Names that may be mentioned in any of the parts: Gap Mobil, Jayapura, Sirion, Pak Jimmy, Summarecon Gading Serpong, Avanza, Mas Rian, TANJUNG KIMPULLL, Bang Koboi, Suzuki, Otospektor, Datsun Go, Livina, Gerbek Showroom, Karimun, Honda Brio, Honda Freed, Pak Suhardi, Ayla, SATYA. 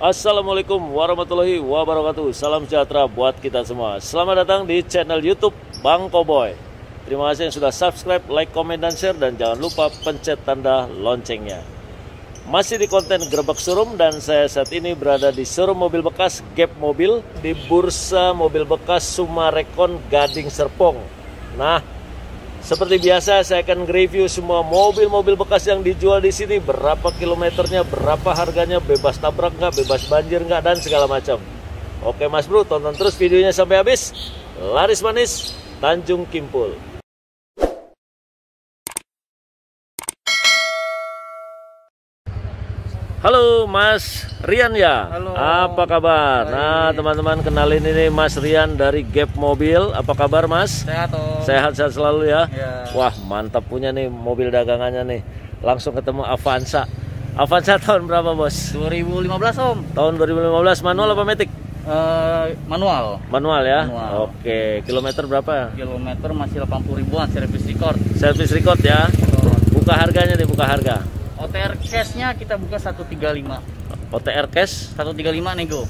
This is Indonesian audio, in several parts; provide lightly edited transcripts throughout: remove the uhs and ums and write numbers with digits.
Assalamualaikum warahmatullahi wabarakatuh. Salam sejahtera buat kita semua. Selamat datang di channel YouTube Bang Koboi. Terima kasih yang sudah subscribe, like, komen, dan share. Dan jangan lupa pencet tanda loncengnya. Masih di konten Gerbek Showroom. Dan saya saat ini berada di showroom mobil bekas Gap Mobil, di bursa mobil bekas Summarecon Gading Serpong. Nah, seperti biasa saya akan review semua mobil-mobil bekas yang dijual di sini, berapa kilometernya, berapa harganya, bebas tabrak nggak, bebas banjir nggak, dan segala macam. Oke Mas Bro, tonton terus videonya sampai habis. Laris manis, Tanjung Kimpul. Halo Mas Rian ya. Halo. Apa kabar? Hai. Nah teman-teman, kenalin ini Mas Rian dari Gap Mobil. Apa kabar Mas? Sehat om. Sehat-sehat selalu ya? Ya. Wah mantap punya nih mobil dagangannya nih. Langsung ketemu Avanza. Avanza tahun berapa bos? 2015 om. Tahun 2015, manual apa matic? Manual. Manual ya? Manual. Oke, kilometer berapa? Kilometer masih 80 ribuan, service record. Service record ya? Buka harganya nih, buka harga. OTR cash-nya kita buka 135. OTR cash 135 nego.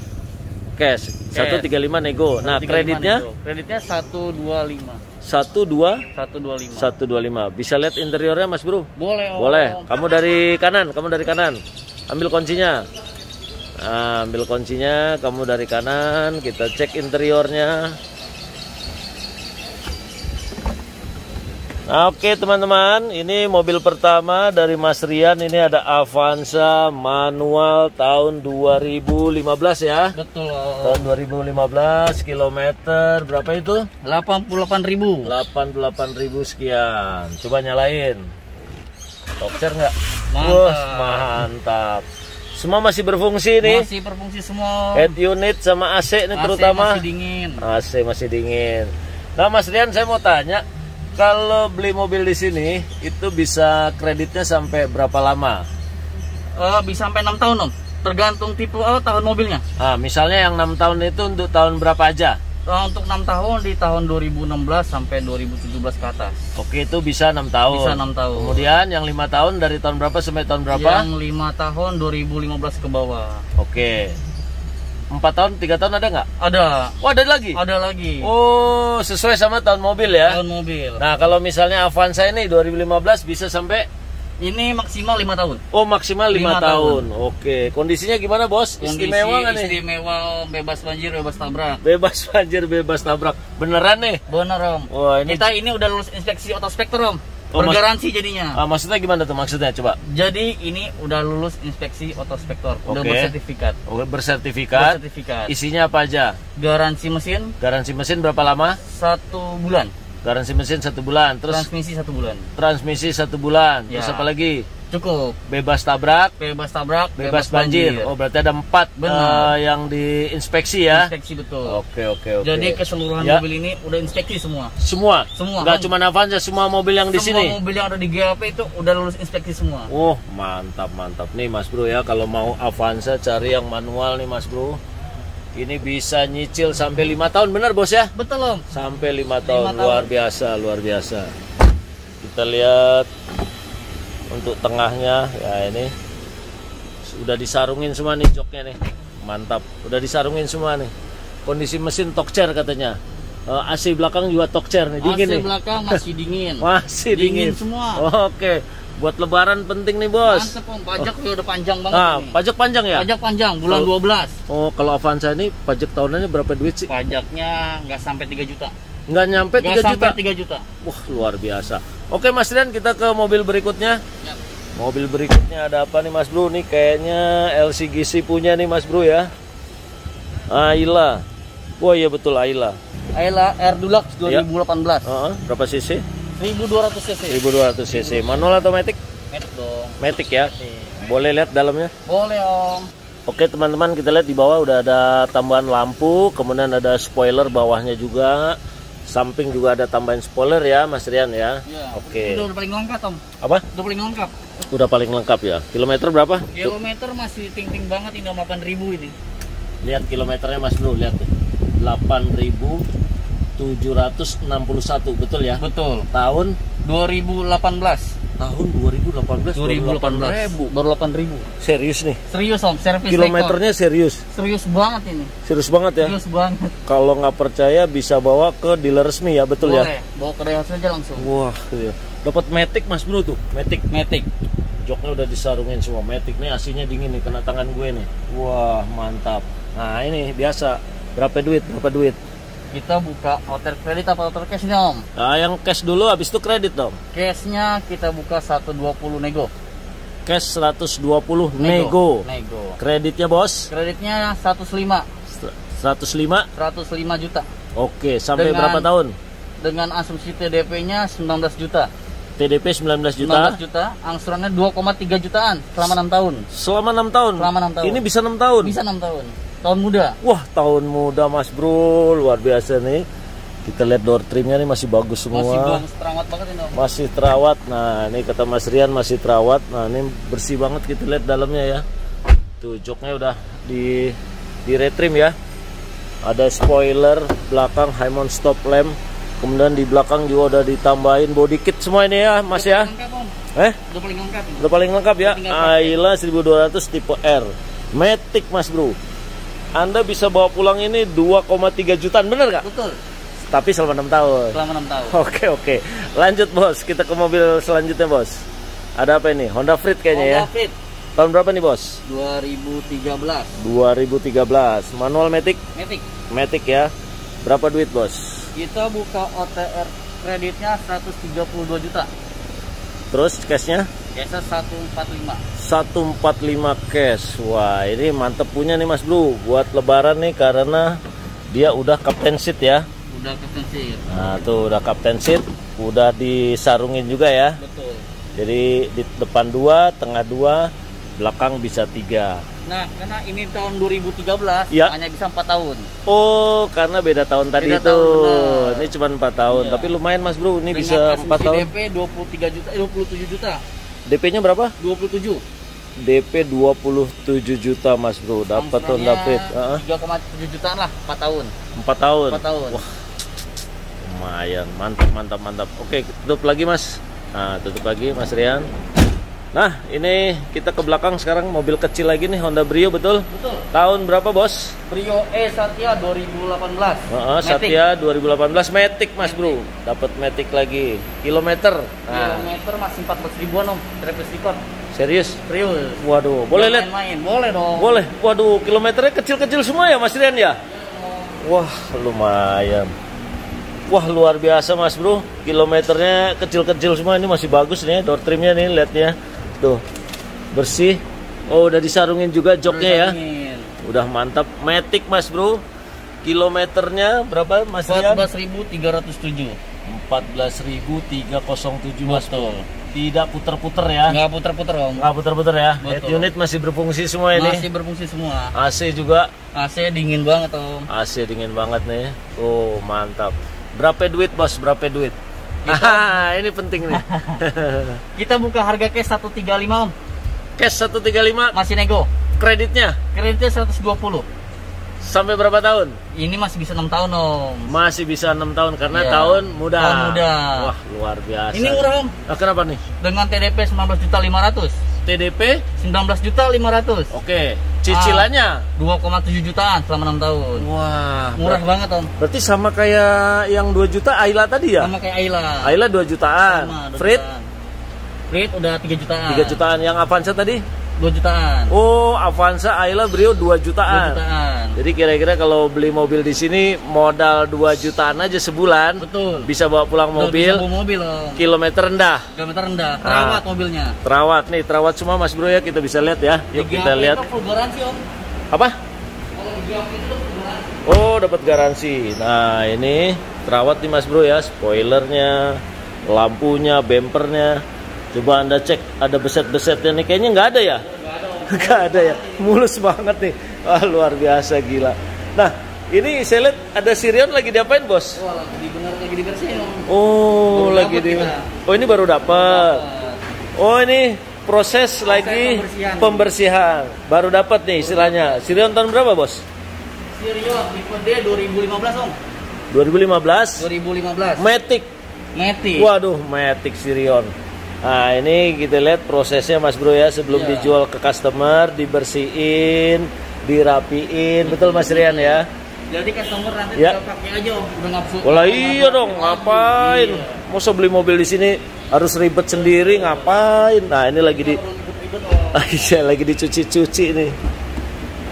Cash 135 nego. Nah, 135 kreditnya? Nego. Kreditnya 125. 125. 125. Bisa lihat interiornya Mas Bro? Boleh. Om. Boleh. Kamu dari kanan, kamu dari kanan. Ambil kuncinya. Nah, ambil kuncinya, kamu dari kanan, kita cek interiornya. Oke teman-teman, ini mobil pertama dari Mas Rian. Ini ada Avanza manual tahun 2015 ya. Betul. Tahun 2015, kilometer berapa itu? 88.000. 88.000 sekian. Coba nyalain. Tokcer nggak? Mantap. Mantap. Semua masih berfungsi nih. Masih berfungsi semua. Head unit sama AC nih terutama. AC masih dingin. AC masih dingin. Nah Mas Rian, saya mau tanya. Kalau beli mobil di sini itu bisa kreditnya sampai berapa lama? Bisa sampai 6 tahun om, tergantung tipe tahun mobilnya. Ah, misalnya yang 6 tahun itu untuk tahun berapa aja? Untuk 6 tahun di tahun 2016 sampai 2017 ke atas. Oke, itu bisa 6 tahun. Bisa 6 tahun. Kemudian yang 5 tahun dari tahun berapa sampai tahun berapa? Yang 5 tahun 2015 ke bawah. Oke. 4 tahun, 3 tahun ada nggak? Ada. Wah, ada lagi? Ada lagi. Oh, sesuai sama tahun mobil ya? Tahun mobil. Nah, kalau misalnya Avanza ini 2015 bisa sampai? Ini maksimal 5 tahun. Oh, maksimal 5 tahun. Oke. Kondisinya gimana, Bos? Kondisi istimewa nggak nih? Istimewa, bebas banjir, bebas tabrak. Bebas banjir, bebas tabrak. Beneran nih? Bener, Om. Wah, ini... Kita ini udah lulus inspeksi otospektor, Om. Oh, bergaransi jadinya. Ah, maksudnya gimana tuh maksudnya? Coba. Jadi ini udah lulus inspeksi otospektor, udah bersertifikat. Oke, bersertifikat. Bersertifikat. Isinya apa aja? Garansi mesin. Garansi mesin berapa lama? 1 bulan. Garansi mesin 1 bulan. Terus transmisi 1 bulan. Transmisi 1 bulan. Ya. Terus apa lagi? Cukup. Bebas tabrak. Bebas tabrak. Bebas banjir. Oh, berarti ada 4 yang diinspeksi ya? Inspeksi betul. Oke, oke. Jadi keseluruhan ya. Mobil ini udah inspeksi semua. Semua. Semua. Gak cuma Avanza, semua mobil yang di sini. Semua mobil yang ada di GAP itu udah lulus inspeksi semua. Oh, mantap, mantap. Nih Mas Bro ya, kalau mau Avanza cari yang manual nih Mas Bro. Ini bisa nyicil sampai 5 tahun, benar Bos ya? Betul Om. Sampai 5 tahun. Luar biasa, luar biasa. Kita lihat untuk tengahnya ya, ini sudah disarungin semua nih joknya nih. Mantap, udah disarungin semua nih. Kondisi mesin tokcer katanya. AC belakang juga tokcer nih, dingin nih. AC belakang masih dingin. Masih dingin. Dingin semua. Oke. Buat lebaran penting nih Bos. Mantep Om, pajak udah panjang banget. Ah, nih. Pajak panjang ya? Pajak panjang, bulan kalo, 12. Oh, kalau Avanza ini pajak tahunannya berapa duit sih? Pajaknya nggak sampai 3 juta. Nggak nyampe 3 juta. Wah, luar biasa. Oke Mas Rian, kita ke mobil berikutnya. Ya. Mobil berikutnya ada apa nih Mas Bro? Nih kayaknya LCGC punya nih Mas Bro ya. Ayla. Wah, iya betul Ayla. Ayla R Deluxe 2018. Ya. Berapa cc? 1200 cc. 1200 cc. Manual atau matic? Matic dong. Matic ya. Boleh lihat dalamnya? Boleh Om. Oke teman-teman, kita lihat di bawah udah ada tambahan lampu, kemudian ada spoiler bawahnya juga, samping juga ada tambahan spoiler ya Mas Rian ya. Ya. Oke. Udah paling lengkap Om. Apa? Udah paling lengkap. Udah paling lengkap ya. Kilometer berapa? Kilometer masih ting-ting banget, ini 8.000 ini. Lihat kilometernya Mas Bro, lihat tuh. 8.761, betul ya? Betul. Tahun 2018. tahun 2018 ribu, baru 8.000. Serius nih? Serius Om, servis kilometernya record. Serius? Serius banget ini. Serius banget ya? Serius banget. Kalau nggak percaya bisa bawa ke dealer resmi ya, betul? Boleh, ya? Bawa ke dealer aja langsung. Wah, iya. Dapat Matic Mas Bro tuh, Matic. Matic. Joknya udah disarungin semua, Matic nih aslinya dingin nih, kena tangan gue nih. Wah, mantap. Nah ini biasa, berapa duit, berapa duit? Kita buka outer kredit apa outer cash nih Om? Nah, yang cash dulu, habis itu kredit Om. Cashnya kita buka 120 nego. Cash 120 nego. Kreditnya bos? Kreditnya 105 juta. Oke, sampai berapa tahun? Dengan asumsi TDP-nya 19 juta. TDP 19 juta, angsurannya 2,3 jutaan selama 6 tahun. Selama 6 tahun? Selama 6 tahun. Ini bisa 6 tahun? Bisa 6 tahun. Tahun muda. Wah, tahun muda Mas Bro, luar biasa nih. Kita lihat door trimnya nih masih bagus semua. Masih belum terawat banget ini, Om. Masih terawat. Nah, ini kata Mas Rian masih terawat. Nah, ini bersih banget, kita lihat dalamnya ya. Tuh, joknya udah di retrim ya. Ada spoiler belakang, high mount stop lamp. Kemudian di belakang juga udah ditambahin body kit semua ini ya, Mas ya. Udah paling lengkap. Udah paling lengkap ya. Ayla 1200 tipe R. Matic Mas Bro. Anda bisa bawa pulang ini 2,3 jutaan, bener nggak? Betul. Tapi selama 6 tahun. Selama 6 tahun. Oke. Lanjut bos, kita ke mobil selanjutnya bos. Ada apa ini? Honda Freed kayaknya Honda ya? Honda Freed. Tahun berapa nih bos? 2013. 2013. Manual Matic? Matic. Matic ya. Berapa duit bos? Kita buka OTR kreditnya 132 juta. Terus cashnya? Biasa 145. 145 cash. Wah, ini mantep punya nih Mas Bro buat lebaran nih, karena dia udah captain seat ya. Udah captain seat. Nah, tuh udah captain seat, udah disarungin juga ya. Betul. Jadi di depan 2, tengah 2, belakang bisa 3. Nah, karena ini tahun 2013 ya, hanya bisa 4 tahun. Oh, karena beda tahun tadi itu. Ini cuma 4 tahun, iya. Tapi lumayan Mas Bro, ini dengan bisa 4 tahun. DP 23 juta, 27 juta. DP-nya berapa? 27. DP 27 juta Mas Bro, dapat Honda David. 3,7 jutaan lah, 4 tahun. 4 tahun. Wah. Lumayan, mantap. Oke, tutup lagi Mas. Nah, tutup lagi Mas Rian. Nah, ini kita ke belakang sekarang, mobil kecil lagi nih, Honda Brio, betul? Betul. Tahun berapa bos? Brio E Satya 2018. Satya 2018 Matic Mas Bro. Dapat Matic lagi. Kilometer. Nah. Kilometer masih 14.000-an Om, travel record. Serius? Serius. Waduh, boleh lihat? Main. Boleh dong. Boleh. Waduh, kilometernya kecil-kecil semua ya Mas Rian ya? Wah, lumayan. Wah, luar biasa Mas Bro. Kilometernya kecil-kecil semua, ini masih bagus nih door trimnya nih, lihatnya. Tuh bersih. Oh, udah disarungin juga joknya ya. Udah mantap. Matic Mas Bro. Kilometernya berapa Mas Rian? 14.307. 14.307 Mas Bro. Tidak puter-puter ya. Nggak puter-puter Om. Nggak puter-puter ya. Betul. Head unit masih berfungsi semua ini. Masih berfungsi semua. AC juga. AC dingin banget Om. AC dingin banget nih. Oh, mantap. Berapa duit bos? Berapa duit? Ini penting nih. Kita buka harga cash 135 Om. Cash 135 masih nego. Kreditnya? Kreditnya 120. Sampai berapa tahun? Ini masih bisa 6 tahun Om. Masih bisa 6 tahun karena iya, tahun muda. Tahun muda. Wah, luar biasa. Ini murah Om. Nah, kenapa nih? Dengan TDP 19.500.000. TDP 19.500.000. Oke. Cicilannya 2,7 jutaan selama 6 tahun. Wah, murah banget Om. Berarti sama kayak yang 2 juta Ayla tadi ya? Sama kayak Ayla. Ayla 2 jutaan. Sama, 2 Freed? Jutaan. Freed udah 3 jutaan. 3 jutaan. Yang Avanza tadi? 2 jutaan. Oh, Avanza Ayla Brio 2 jutaan. 2 jutaan. Jadi kira-kira kalau beli mobil di sini modal 2 jutaan aja sebulan. Betul. Bisa bawa pulang mobil. Bisa bawa mobil Om. Kilometer rendah. Kilometer rendah. Terawat mobilnya. Terawat nih, terawat semua Mas Bro ya, kita bisa lihat ya. Yuk kita lihat. Full garansi Om. Apa? Kalau diambil itu full garansi. Oh, dapat garansi. Nah, ini terawat nih Mas Bro ya, spoilernya, lampunya, bempernya. Coba Anda cek, ada beset-besetnya nih, kayaknya nggak ada ya? Nggak ada ya, mulus banget nih. Wah, luar biasa, gila. Nah, ini saya lihat ada Sirion lagi diapain bos? Oh, lagi dibersihin. Oh, lagi di... Oh, ini baru dapat. Oh, ini proses lagi pembersihan. Baru dapat nih istilahnya. Sirion tahun berapa bos? Sirion tipe D 2015 Om. 2015? 2015. Matic. Waduh, Matic Sirion. Nah, ini kita lihat prosesnya Mas Bro ya, sebelum dijual ke customer, dibersihin, dirapiin, betul Mas Rian ya? Jadi customer nanti tinggal pakai aja, udah ngapsul. Walah iya dong, ngapain? Iya. Masa beli mobil di sini harus ribet sendiri, ngapain? Nah, ini lagi di lagi dicuci-cuci nih.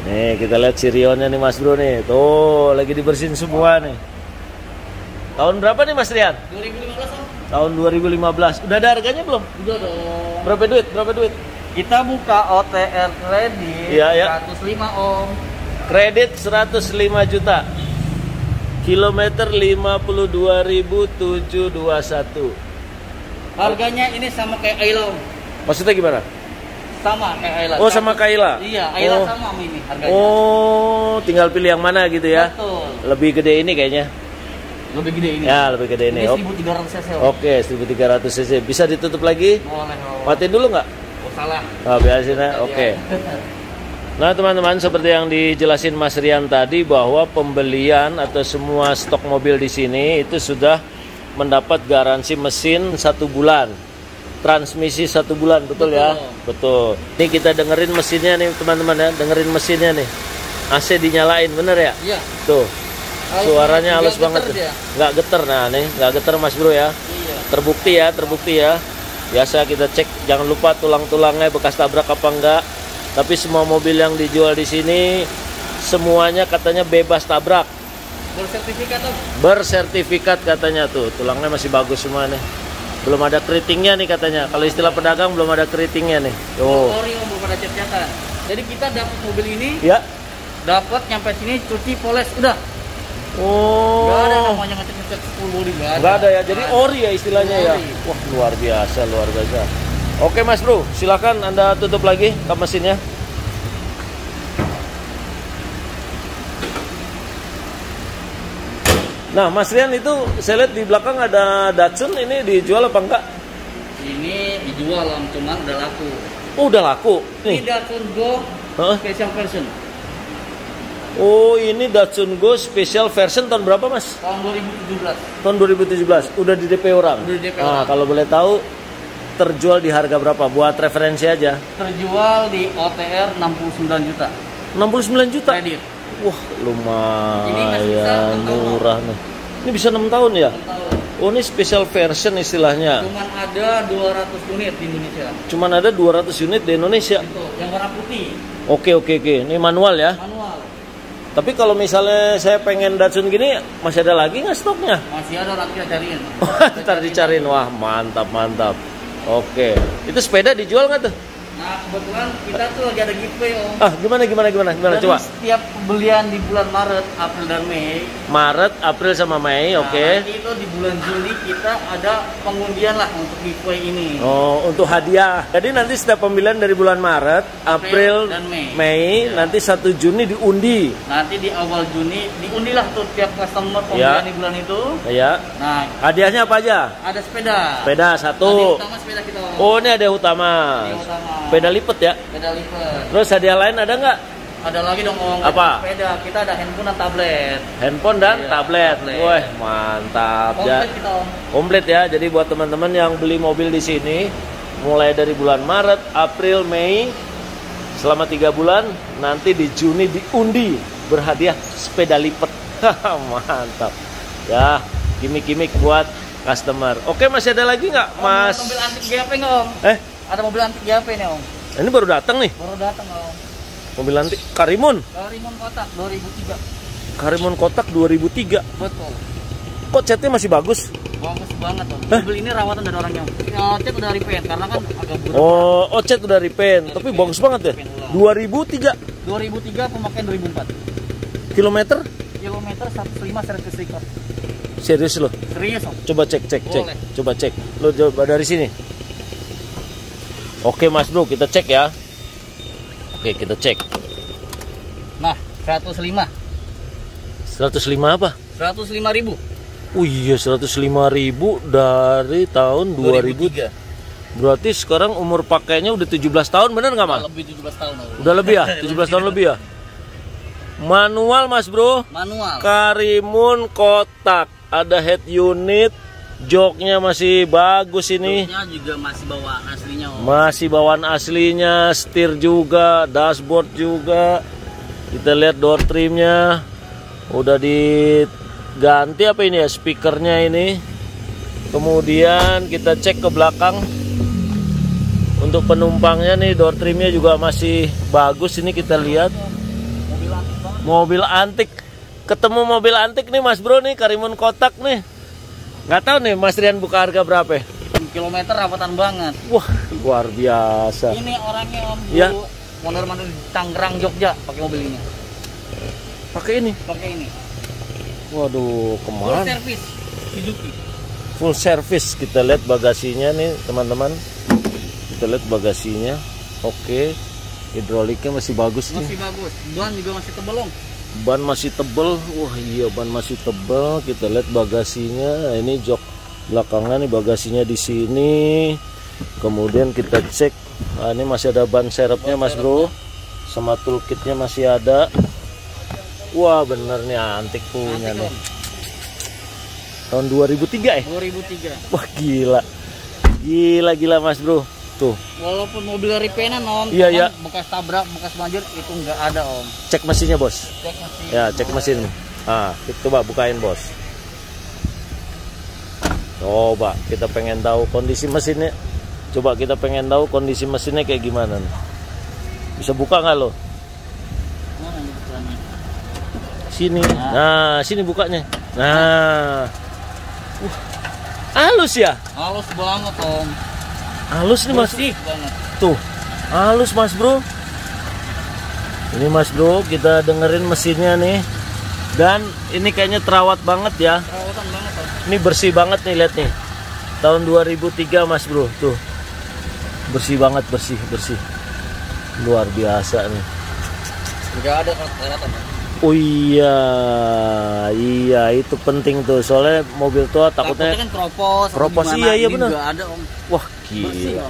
Nih, kita lihat sirionnya nih Mas Bro nih. Tuh, lagi dibersihin semua nih. Tahun berapa nih Mas Rian? 2015. Tahun 2015. Udah ada harganya belum? Udah dong. Berapa duit? Berapa duit? Kita buka OTR kredit 105 Om. Kredit 105 juta. Kilometer 52.721. Harganya ini sama kayak Ayla. Maksudnya gimana? Sama kayak Ayla. Oh, sama kayak Ayla. Iya, Ayla sama ini harganya. Oh, tinggal pilih yang mana gitu ya. Betul. Lebih gede ini kayaknya. Lebih gede ini. Ya, lebih gede ini. 1300 cc. Oke, 1300 cc. Bisa ditutup lagi? Boleh. Matiin dulu nggak? Oh, salah. Oh, biarin ya. Oke. Nah, teman-teman, seperti yang dijelasin Mas Rian tadi, bahwa pembelian atau semua stok mobil di sini itu sudah mendapat garansi mesin 1 bulan, transmisi 1 bulan, betul ya? Betul. Ini kita dengerin mesinnya nih, teman-teman ya, dengerin mesinnya nih. AC dinyalain, bener ya? Iya. Tuh, suaranya halus banget, nggak geter. Nah, nih nggak geter Mas Bro ya? Iya. Terbukti ya, terbukti ya. Biasa kita cek, jangan lupa tulang-tulangnya bekas tabrak apa enggak. Tapi semua mobil yang dijual di sini semuanya katanya bebas tabrak. Bersertifikat tuh. Bersertifikat katanya tuh. Tulangnya masih bagus semua nih. Belum ada keritingnya nih katanya. Kalau istilah pedagang belum ada keritingnya nih. Oh. Sorry Om, belum ada cat-catan. Jadi kita dapat mobil ini. Ya. Dapat nyampe sini cuci poles udah. Oh. Gak ada namanya ngecat-ngecat full body, gak ada. Gak ada ya. Jadi ori ya istilahnya ya. Wah, luar biasa, luar biasa. Oke Mas Bro, silakan Anda tutup lagi kap mesinnya. Nah, Mas Rian itu saya lihat di belakang ada Datsun, ini dijual apa enggak? Ini dijual, cuma udah laku. Oh, udah laku. Ini Datsun Go Special Version. Oh, ini Datsun Go Special Version tahun berapa, Mas? Tahun 2017. Tahun 2017, udah di DP orang. Udah di DP orang. Nah, kalau boleh tahu terjual di harga berapa? Buat referensi aja. Terjual di OTR 69 juta. 69 juta? Kredit. Wah, lumayan murah nih. Ini bisa 6 tahun ya? 6 tahun. Oh, ini special version istilahnya. Cuman ada 200 unit di Indonesia. Cuman ada 200 unit di Indonesia. Itu, yang warna putih. Oke, oke, oke. Ini manual ya? Manual. Tapi kalau misalnya saya pengen Datsun gini, masih ada lagi nggak stoknya? Masih ada, nanti dicariin. Ntar dicariin. Wah, mantap, mantap. Oke, itu sepeda dijual nggak tuh? Nah, kebetulan kita tuh lagi ada giveaway Om. Ah, gimana? Jadi coba. Setiap pembelian di bulan Maret, April dan Mei. Maret, April sama Mei, nah, oke. Nanti itu di bulan Juli kita ada pengundian lah untuk giveaway ini. Oh, untuk hadiah. Jadi nanti setiap pembelian dari bulan Maret, April dan Mei ya. Nanti 1 Juni diundi. Nanti di awal Juni diundilah tuh tiap customer pembelian di bulan itu. Iya. Nah, hadiahnya apa aja? Ada sepeda. Sepeda satu. Nah, utama sepeda kita. Oh, ini ada yang utama. Sepeda lipat ya? Sepeda lipat. Terus hadiah lain ada nggak? Ada lagi dong Om. Apa? Sepeda. Kita ada handphone dan tablet. Handphone dan tablet. Wah, mantap. Komplit kita Om. Komplit ya. Jadi buat teman-teman yang beli mobil di sini, mulai dari bulan Maret, April, Mei, selama 3 bulan, nanti di Juni diundi berhadiah sepeda lipat. Mantap. Ya, gimmick-gimmick buat customer. Oke, masih ada lagi nggak, Mas? Mobil antik GP nggak Om? Ada mobil antik Jayapura nih Om. Ini baru datang nih? Baru datang Om. Mobil antik Karimun? Karimun kotak 2003. Karimun kotak 2003? Betul. Kok catnya masih bagus? Bagus banget Om. Mobil ini rawatan dari orangnya Om. Cat udah repaint karena kan agak buruk. Oh, cat udah repaint. Tapi bagus banget ya? 2003? 2003, pemakaian 2004. Kilometer? Kilometer 105 service record. Serius loh? Serius Om. Coba cek. Coba cek. Lo coba dari sini. Oke Mas Bro, kita cek ya. Oke, kita cek. Nah, 105. 105 apa? 105.000. Oh iya, 105.000 dari tahun 2003. Berarti sekarang umur pakainya udah 17 tahun, bener nggak Mas? Lebih 17 tahun. Udah lebih ya? 17 tahun lebih ya? Manual Mas Bro. Manual. Karimun kotak. Ada head unit. Joknya masih bagus ini. Joknya juga masih bawaan aslinya. Oh. Masih bawaan aslinya, setir juga, dashboard juga. Kita lihat door trimnya. Udah diganti apa ini ya, speakernya ini. Kemudian kita cek ke belakang. Untuk penumpangnya nih, door trimnya juga masih bagus ini, kita lihat. Mobil antik. Ketemu mobil antik nih Mas Bro nih, Karimun kotak nih. Nggak tahu nih Mas Rian buka harga berapa? Kilometer rapatan banget. Wah, luar biasa. Ini orangnya Om ya. Mondar-mandir Tangerang Jogja pakai mobil ini. Pakai ini? Pakai ini. Waduh, kemana? Full service Suzuki. Full service. Kita lihat bagasinya nih, teman-teman. Kita lihat bagasinya. Oke. Hidroliknya masih bagus nih. Masih bagus. Ban juga masih tebelong. Ban masih tebel. Wah, iya ban masih tebel. Kita lihat bagasinya. Ini jok belakangnya nih, bagasinya di sini. Kemudian kita cek. Nah, ini masih ada ban serepnya Mas Bro. Sama toolkitnya masih ada. Wah, bener nih antik punya nih. Tahun 2003 ya? 2003. Wah, gila. Gila Mas Bro. Tuh. Walaupun mobil repaintan Om, iya, iya. Bekas tabrak, bekas banjir itu nggak ada Om. Cek mesinnya Bos. Cek mesin. Ya, cek mesin. Ah, coba bukain Bos. Coba kita pengen tahu kondisi mesinnya. Coba kita pengen tahu kondisi mesinnya kayak gimana nih. Bisa buka nggak lo? Sini. Nah, sini bukanya. Nah. Halus ya? Halus banget Om. Halus nih Mas, tuh halus Mas Bro. Ini Mas Bro, kita dengerin mesinnya nih. Dan ini kayaknya terawat banget ya. Terawatan banget. Ini bersih banget nih, lihat nih. Tahun 2003 Mas Bro, tuh bersih banget, bersih. Luar biasa nih. Enggak ada kelewatan. Oh iya itu penting tuh, soalnya mobil tua takutnya kan keropos iya benar. Ada Om. Wah gila.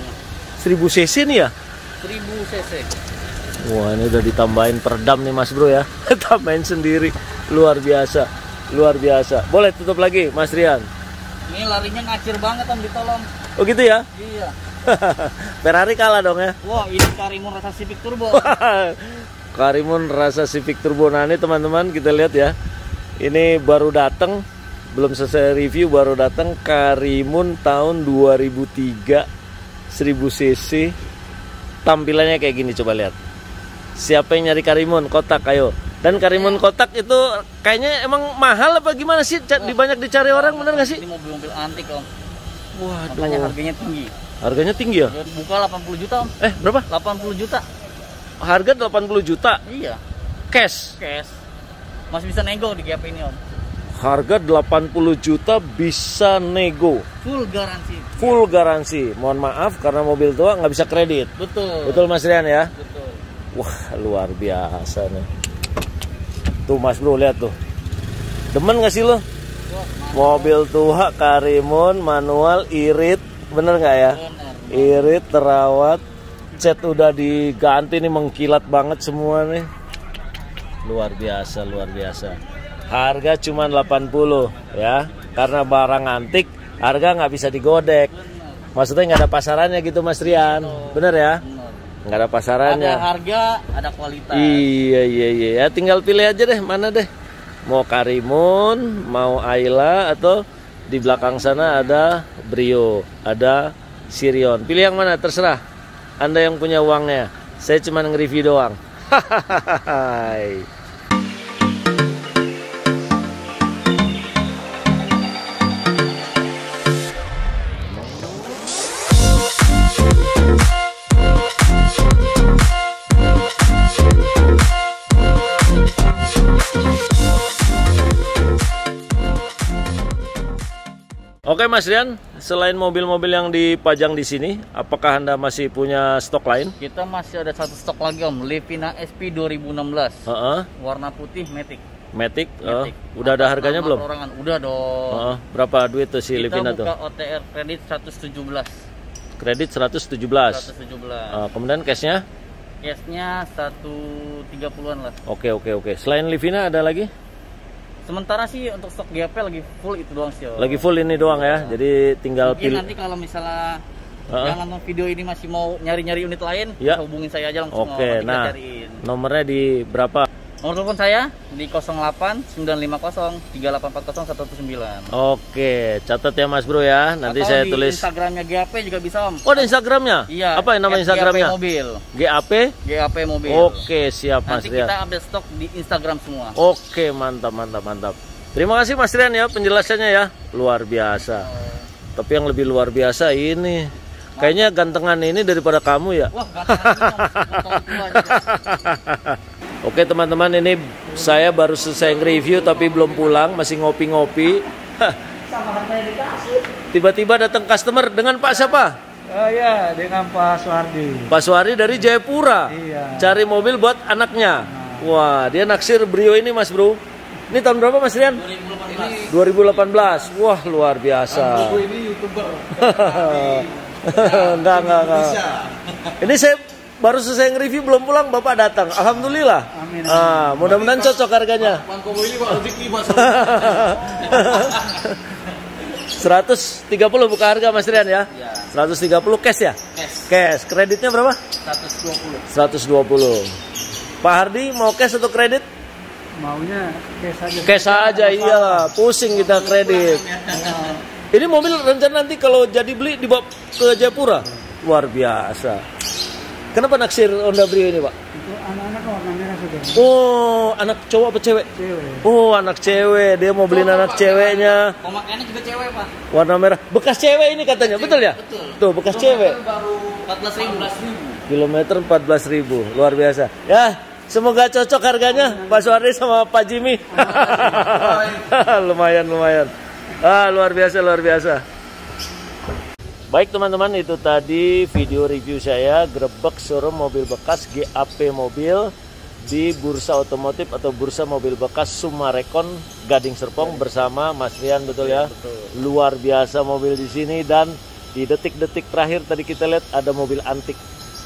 1000 cc nih ya? 1000 cc. Wah ini udah ditambahin peredam nih Mas Bro ya. Tambahin sendiri. Luar biasa. Boleh tutup lagi Mas Rian. Ini larinya ngacir banget Om, ditolong. Oh gitu ya? Iya. Ferrari kalah dong ya? Wah ini Karimun rasa Civic Turbo. Karimun rasa Civic Turbo. Nah ini teman-teman kita lihat ya. Ini baru datang, belum selesai review, baru datang Karimun tahun 2003 1000 cc. Tampilannya kayak gini, coba lihat. Siapa yang nyari Karimun kotak, ayo. Dan Karimun kotak itu kayaknya emang mahal apa gimana sih? Banyak dicari orang, bener gak sih? Ini mobil-mobil antik Om. Waduh. Makanya harganya tinggi. Harganya tinggi ya? Buka 80 juta Om. Eh berapa? 80 juta. Harga 80 juta. Iya. Cash. Masih bisa nego di GAP ini Om. Harga 80 juta bisa nego. Full garansi. Mohon maaf karena mobil tua nggak bisa kredit. Betul Mas Rian ya. Betul. Wah luar biasa nih. Tuh Mas Bro lihat tuh. Demen nggak sih lo? Mobil tua Karimun manual, irit, bener nggak ya? Bener. Irit terawat. Cat udah diganti nih, mengkilat banget semua nih. Luar biasa. Harga cuma 80 ya. Karena barang antik, harga nggak bisa digodek. Maksudnya nggak ada pasarannya gitu Mas Rian. Bener ya? Nggak ada pasarannya. Ada harga, ada kualitas. Iya. Ya, tinggal pilih aja deh, mana deh. Mau Karimun, mau Ayla, atau di belakang sana ada Brio, ada Sirion. Pilih yang mana terserah. Anda yang punya uangnya, saya cuma nge-review doang. Hahaha. Oke Mas Rian, selain mobil-mobil yang dipajang di sini, apakah Anda masih punya stok lain? Kita masih ada satu stok lagi Om, Livina SP 2016. Warna putih matic. Matic. Udah ada harganya belum? Perorangan. Udah dong. Berapa duit tuh si Livina tuh? Kita buka OTR kredit 117. Kredit 117. Kemudian cashnya? Cashnya 130-an lah. Oke. Selain Livina ada lagi? Sementara sih untuk stok GP lagi full itu doang sih. Lagi full ini doang ya. Jadi tinggal pilih. Nanti kalau misalnya yang nonton video ini masih mau nyari-nyari unit lain, ya, hubungin saya aja langsung. Oke, nah nomornya di berapa? Nomor telepon saya di 08 950 3840 119. Oke, catat ya Mas Bro ya. Nanti atau saya di tulis Instagramnya GAP juga bisa Om. Oh, di Instagramnya? Iya. Apa yang nama Instagramnya? GAP Mobil. GAP Mobil. Oke, siap Mas Rian. Nanti kita ambil stok di Instagram semua. Oke, mantap. Terima kasih Mas Rian ya penjelasannya ya. Luar biasa. Tapi yang lebih luar biasa ini. Kayaknya gantengan ini daripada kamu ya. Wah, gantengan. Oke teman-teman, ini saya baru selesai nge-review tapi belum pulang, masih ngopi-ngopi. Tiba-tiba datang customer dengan Pak siapa? Oh iya, dengan Pak Suhardi. Pak Suhardi dari Jayapura. Iya. Cari mobil buat anaknya. Nah. Wah, dia naksir Brio ini Mas Bro. Ini tahun berapa Mas Rian? 2018. 2018. Wah, luar biasa. Bro ini YouTuber. Enggak. Ini saya baru selesai nge-review belum pulang, Bapak datang. Alhamdulillah. Amin. Ah, mudah-mudahan cocok harganya. Bang Koboi ini Pak rezeki Mas. 130 buka harga Mas Rian ya. 130 cash ya? Cash. Kreditnya berapa? 120. Pak Hardi mau cash atau kredit? Maunya cash aja. Cash aja, iyalah. Pusing kita kredit. Ini mobil rencana nanti kalau jadi beli dibawa ke Jayapura. Luar biasa. Kenapa naksir Honda Brio ini, Pak? Itu anak-anak warna merah sudah. Oh, anak cowok apa cewek? Cewek. Oh, anak cewek. Dia mau beliin anak ceweknya. Pemakaiannya juga cewek, Pak. Warna merah. Bekas cewek ini katanya, betul ya? Betul. Tuh, bekas cewek. Baru 14.000. Kilometer 14.000. Luar biasa. Ya, semoga cocok harganya Pak Suhardi sama Pak Jimmy. Lumayan. Ah, luar biasa. Baik teman-teman, itu tadi video review saya grebek showroom mobil bekas GAP Mobil di Bursa Otomotif atau Bursa Mobil Bekas Summarecon Gading Serpong bersama Mas Rian, betul ya? Betul. Luar biasa mobil di sini, dan di detik-detik terakhir tadi kita lihat ada mobil antik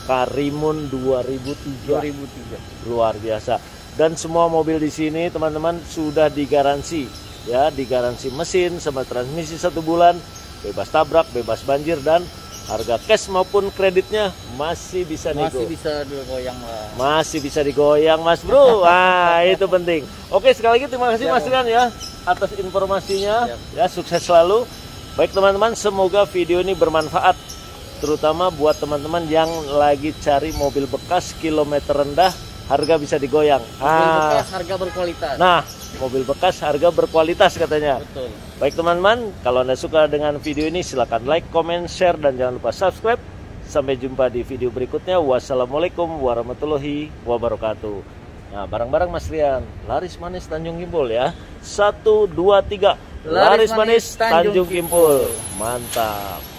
Karimun 2003. Luar biasa. Dan semua mobil di sini teman-teman sudah digaransi ya, digaransi mesin sama transmisi 1 bulan. Bebas tabrak, bebas banjir, dan harga cash maupun kreditnya masih bisa nego. Masih bisa digoyang lah. Masih bisa digoyang Mas Bro. Wah, itu penting. Oke, sekali lagi terima kasih Mas Rian ya atas informasinya. Ya, sukses selalu. Baik teman-teman, semoga video ini bermanfaat, terutama buat teman-teman yang lagi cari mobil bekas kilometer rendah, harga bisa digoyang. Mobil bekas harga berkualitas. Nah, mobil bekas harga berkualitas katanya. Betul. Baik teman-teman, kalau Anda suka dengan video ini silahkan like, comment, share, dan jangan lupa subscribe. Sampai jumpa di video berikutnya. Wassalamualaikum warahmatullahi wabarakatuh. Nah, barang-barang Mas Rian, laris manis Tanjung Kimpul ya. 1, 2, 3, laris manis Tanjung Kimpul. Mantap.